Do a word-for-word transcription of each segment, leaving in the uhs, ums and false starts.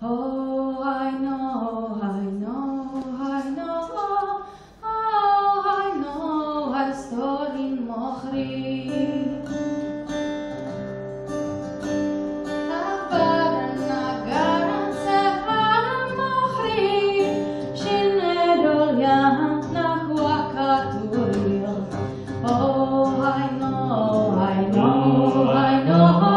Oh, I know, I know, I know, oh, I know, I stole in Mohri. Abad nagaran seharan Mohri, shinedol yam nahua katuril. Oh, I know, I know, I know.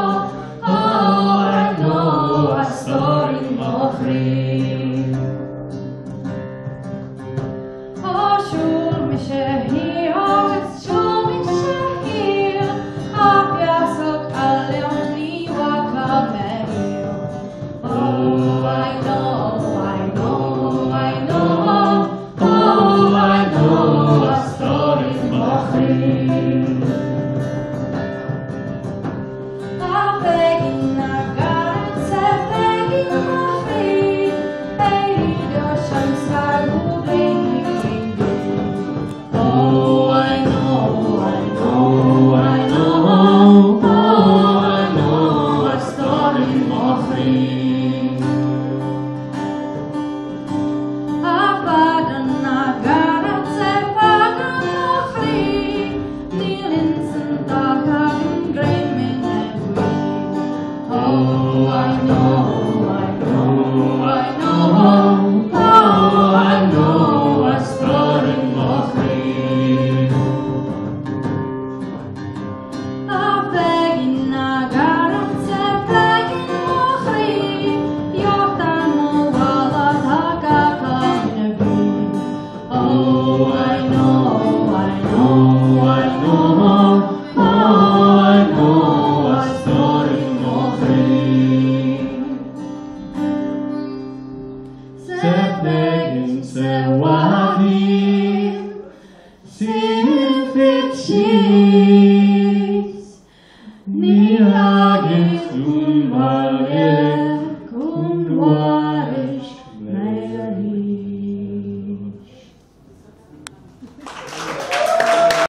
Nilagen zum Balgen.